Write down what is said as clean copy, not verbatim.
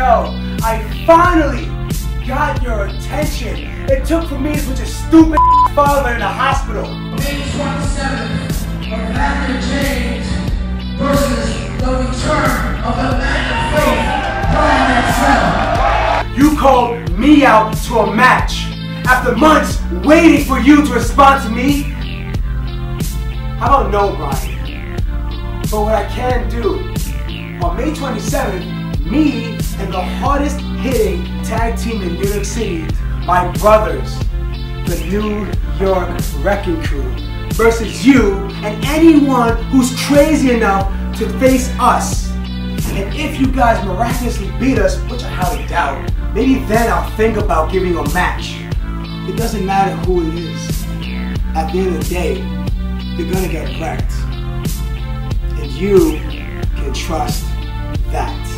yo, I finally got your attention. It took for me to put your stupid father in the hospital. May 27th, Evander James versus the return of Evander James, Brian BXL. You called me out to a match. After months waiting for you to respond to me, I don't know, Brian. But what I can do, on May 27th, me and the hardest hitting tag team in New York City, my brothers, the New York Wrecking Crew, versus you and anyone who's crazy enough to face us. And if you guys miraculously beat us, which I highly doubt, maybe then I'll think about giving a match. It doesn't matter who it is. At the end of the day, you're gonna get wrecked. And you can trust that.